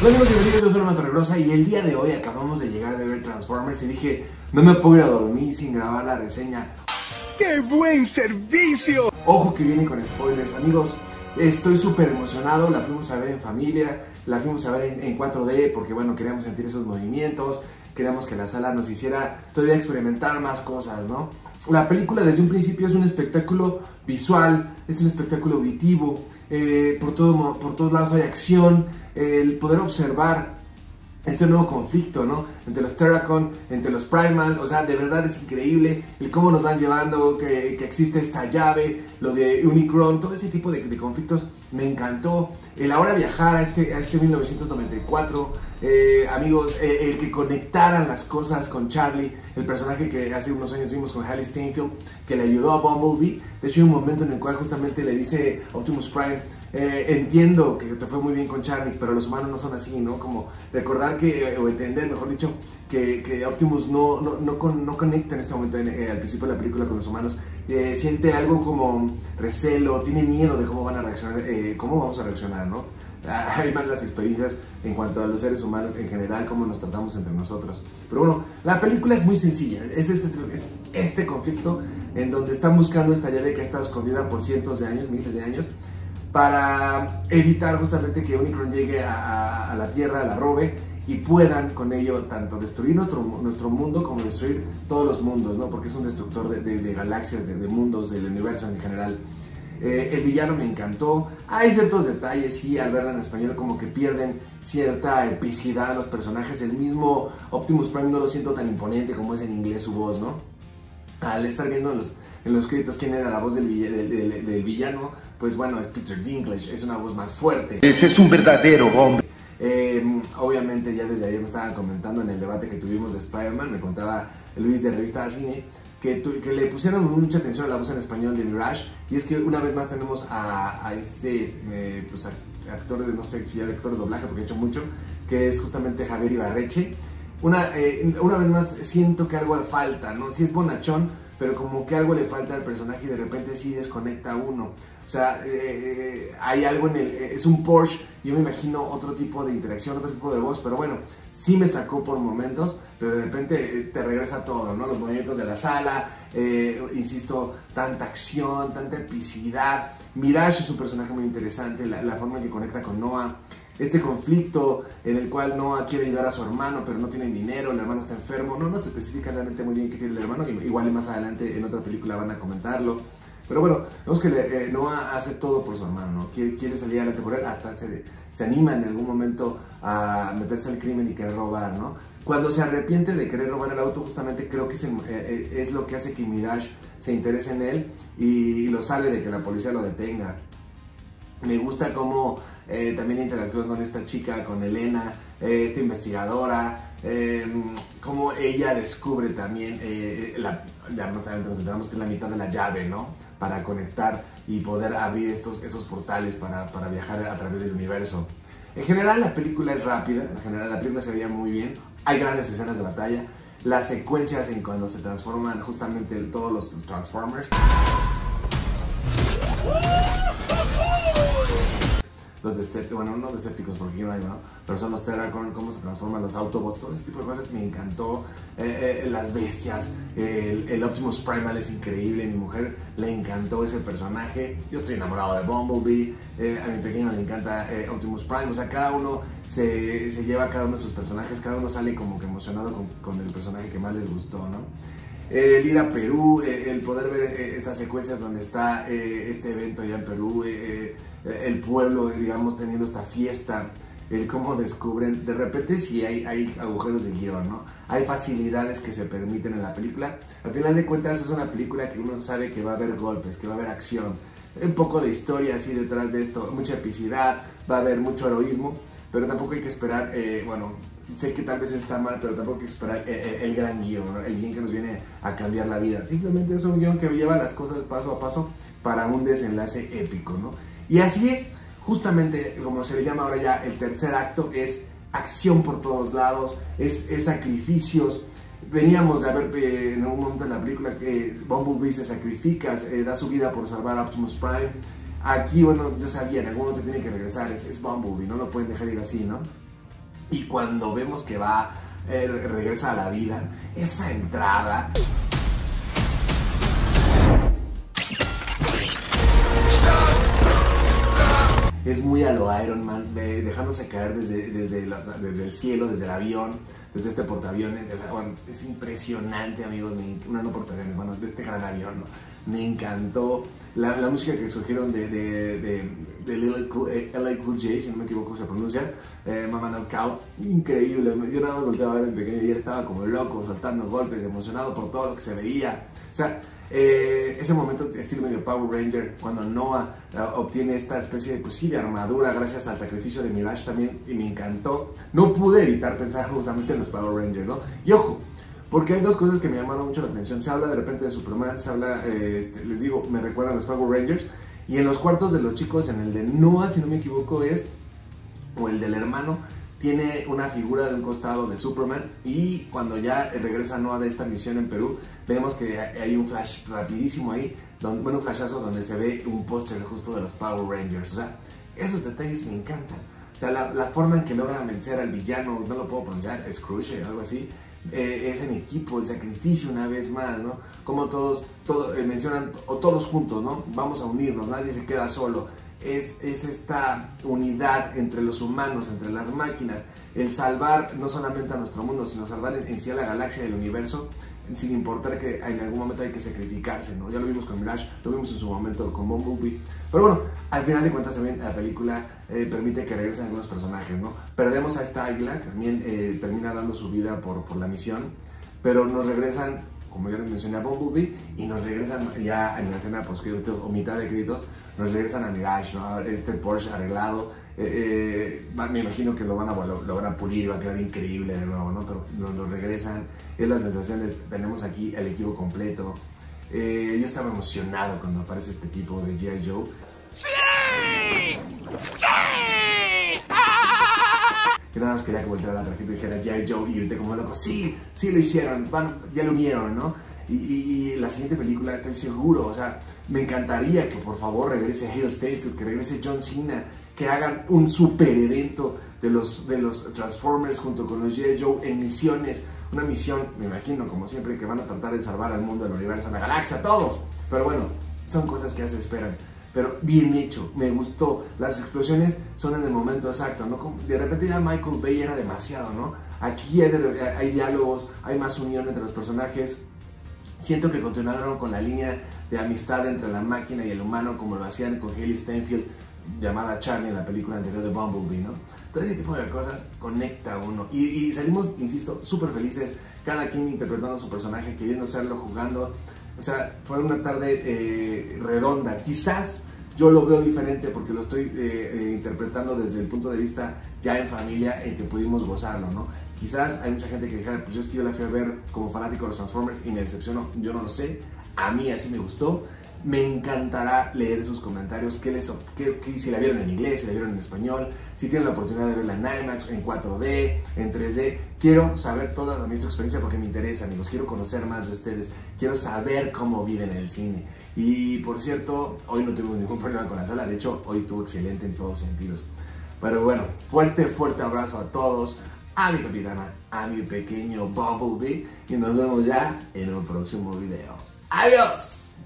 Hola amigos divertidos, yo soy Mato Regrosa y el día de hoy acabamos de llegar de ver Transformers y dije, no me puedo ir a dormir sin grabar la reseña. ¡Qué buen servicio! Ojo que viene con spoilers, amigos. Estoy súper emocionado, la fuimos a ver en familia, la fuimos a ver en 4D porque bueno, queríamos sentir esos movimientos, queríamos que la sala nos hiciera todavía experimentar más cosas, ¿no? La película desde un principio es un espectáculo visual, es un espectáculo auditivo, por todos lados hay acción, el poder observar este nuevo conflicto, ¿no? Entre los Terracon, entre los Primals, o sea, de verdad es increíble el cómo nos van llevando, que existe esta llave, lo de Unicron, todo ese tipo de conflictos me encantó. El ahora viajar a este 1994, amigos, el que conectaran las cosas con Charlie, el personaje que hace unos años vimos con Hailee Steinfeld, que le ayudó a Bumblebee. De hecho, hay un momento en el cual justamente le dice Optimus Prime, entiendo que te fue muy bien con Charlie, pero los humanos no son así, ¿no? Como recordar que, o entender, mejor dicho, que Optimus no conecta en este momento, al principio de la película, con los humanos. Siente algo como recelo, tiene miedo de cómo van a reaccionar, cómo vamos a reaccionar, ¿no? Hay malas experiencias en cuanto a los seres humanos en general, cómo nos tratamos entre nosotros. Pero bueno, la película es muy sencilla, es este conflicto en donde están buscando esta llave que ha estado escondida por cientos de años, miles de años, para evitar justamente que Unicron llegue a la Tierra, la robe y puedan con ello tanto destruir nuestro mundo como destruir todos los mundos, ¿no? Porque es un destructor de galaxias, de mundos, del universo en general. El villano me encantó. Hay ciertos detalles y al verla en español como que pierden cierta epicidad a los personajes. El mismo Optimus Prime no lo siento tan imponente como es en inglés su voz, ¿no? Al estar viendo en los créditos quién era la voz del villano, pues bueno, es Peter Dinklage, es una voz más fuerte. Ese es un verdadero hombre. Obviamente ya desde ayer me estaban comentando en el debate que tuvimos de Spider-Man, me contaba Luis de Revista Cine, que le pusieron mucha atención a la voz en español de Mirage, y es que una vez más tenemos a este pues, actor, de no sé si era actor de doblaje porque he hecho mucho, que es justamente Javier Ibarreche. Una vez más siento que algo le falta, ¿no? Sí es bonachón, pero como que algo le falta al personaje y de repente sí desconecta a uno. O sea, hay algo en él, es un Porsche, yo me imagino otro tipo de interacción, otro tipo de voz, pero bueno, sí me sacó por momentos, pero de repente te regresa todo, ¿no? Los movimientos de la sala, insisto, tanta acción, tanta epicidad. Mirage es un personaje muy interesante, la forma en que conecta con Noah. Este conflicto en el cual Noah quiere ayudar a su hermano, pero no tienen dinero, el hermano está enfermo. No se especifica realmente muy bien qué tiene el hermano, igual más adelante en otra película van a comentarlo. Pero bueno, vemos que Noah hace todo por su hermano, ¿no? Quiere salir adelante por él, hasta se anima en algún momento a meterse al crimen y querer robar, ¿no? Cuando se arrepiente de querer robar el auto, justamente creo que es lo que hace que Mirage se interese en él y lo salve de que la policía lo detenga. Me gusta cómo también interactúan con esta chica, con Elena, esta investigadora, cómo ella descubre también, nos enteramos que es la mitad de la llave, ¿no? Para conectar y poder abrir esos portales para viajar a través del universo. En general la película es rápida, en general la película se veía muy bien, hay grandes escenas de batalla, las secuencias en cuando se transforman justamente todos los Transformers. Los Decepticons, bueno, no Decepticons porque no hay, ¿no? Pero son los Terracon, cómo se transforman los Autobots, todo ese tipo de cosas me encantó. Las bestias, el Optimus Primal es increíble, mi mujer le encantó ese personaje. Yo estoy enamorado de Bumblebee, a mi pequeño le encanta Optimus Prime, o sea, cada uno se lleva cada uno de sus personajes, cada uno sale como que emocionado con el personaje que más les gustó, ¿no? El ir a Perú, el poder ver estas secuencias donde está este evento ya en Perú, el pueblo, digamos, teniendo esta fiesta, el cómo descubren, de repente sí hay agujeros de guión, ¿no? Hay facilidades que se permiten en la película. Al final de cuentas es una película que uno sabe que va a haber golpes, que va a haber acción, un poco de historia así detrás de esto, mucha epicidad, va a haber mucho heroísmo, pero tampoco hay que esperar, bueno, sé que tal vez está mal, pero tampoco hay que esperar el gran guión, ¿no? El guión que nos viene a cambiar la vida. Simplemente es un guión que lleva las cosas paso a paso para un desenlace épico, ¿no? Y así es, justamente como se le llama ahora ya el tercer acto, es acción por todos lados, es sacrificios. Veníamos de haber en algún momento en la película que Bumblebee se sacrifica, da su vida por salvar a Optimus Prime. Aquí, bueno, ya sabían, en algún momento tiene que regresar, es Bumblebee, no lo pueden dejar ir así, ¿no? Y cuando vemos que va, regresa a la vida, esa entrada... Es muy a lo Iron Man, dejándose caer desde el cielo, desde el avión, desde este portaaviones. O sea, bueno, es impresionante, amigos. No portaaviones, bueno, de este gran avión, ¿no? Me encantó la música que surgieron de L.L. Cool J, si no me equivoco se pronuncia, Mama Knockout. Increíble. Yo nada más volteaba a ver en pequeño y él estaba como loco, soltando golpes, emocionado por todo lo que se veía. O sea, ese momento estilo medio Power Ranger, cuando Noah obtiene esta especie de, pues sí, de armadura gracias al sacrificio de Mirage también, y me encantó. No pude evitar pensar justamente en los Power Rangers, ¿no? Y ojo, porque hay dos cosas que me llamaron mucho la atención. Se habla de repente de Superman, se habla, les digo, me recuerdan a los Power Rangers. Y en los cuartos de los chicos, en el de Noah, si no me equivoco, o el del hermano, tiene una figura de un costado de Superman, y cuando ya regresa Noah de esta misión en Perú, vemos que hay un flash rapidísimo ahí, un flashazo donde se ve un póster justo de los Power Rangers. O sea, esos detalles me encantan. O sea, la forma en que logran vencer al villano, no lo puedo pronunciar, Scourge o algo así, es en equipo, el sacrificio una vez más, ¿no? Como todos mencionan, o todos juntos, ¿no? Vamos a unirnos, nadie se queda solo. Es esta unidad entre los humanos, entre las máquinas, el salvar no solamente a nuestro mundo, sino salvar en sí a la galaxia y el universo, sin importar que en algún momento hay que sacrificarse, ¿no? Ya lo vimos con Mirage, lo vimos en su momento con Bumblebee. Pero bueno, al final de cuentas también la película permite que regresen algunos personajes, ¿no? Perdemos a esta águila, que también termina dando su vida por la misión, pero nos regresan, como ya les mencioné, a Bumblebee, y nos regresan ya en la escena post-créditos o mitad de créditos, nos regresan a Mirage, ¿no? Este Porsche arreglado, me imagino que lo van a pulir, va a quedar increíble de nuevo, ¿no? Pero nos regresan, es las sensaciones, tenemos aquí el equipo completo. Yo estaba emocionado cuando aparece este tipo de G.I. Joe. ¡Sí! ¡Sí! Que nada más quería que volteara la tarjeta y dijera G.I. Joe, y grité como loco, sí, sí lo hicieron, ya lo vieron, ¿no? Y la siguiente película, estoy seguro, o sea, me encantaría que por favor regrese Hailee Steinfeld, que regrese John Cena, que hagan un super evento de los Transformers junto con los G.I. Joe en misiones. Una misión, me imagino, como siempre, que van a tratar de salvar al mundo, al universo, a la galaxia, a todos. Pero bueno, son cosas que ya se esperan. Pero bien hecho, me gustó. Las explosiones son en el momento exacto, ¿no? De repente ya Michael Bay era demasiado, ¿no? Aquí hay diálogos, hay más unión entre los personajes. Siento que continuaron con la línea de amistad entre la máquina y el humano, como lo hacían con Hailee Steinfeld, llamada Charlie en la película anterior de Bumblebee, ¿no? Todo ese tipo de cosas conecta a uno. Y salimos, insisto, súper felices, cada quien interpretando a su personaje, queriendo hacerlo, jugando. O sea, fue una tarde redonda. Quizás yo lo veo diferente porque lo estoy interpretando desde el punto de vista ya en familia, el que pudimos gozarlo, ¿no? Quizás hay mucha gente que dijera, pues es que yo la fui a ver como fanático de los Transformers y me decepcionó. Yo no lo sé, a mí así me gustó. Me encantará leer sus comentarios, si la vieron en inglés, si la vieron en español, si tienen la oportunidad de verla en IMAX, en 4D, en 3D. Quiero saber toda también su experiencia porque me interesa, amigos. Quiero conocer más de ustedes, quiero saber cómo viven el cine. Y por cierto, hoy no tuvimos ningún problema con la sala, de hecho, hoy estuvo excelente en todos sentidos. Pero bueno, fuerte, fuerte abrazo a todos, a mi capitana, a mi pequeño Bumblebee, y nos vemos ya en un próximo video. ¡Adiós!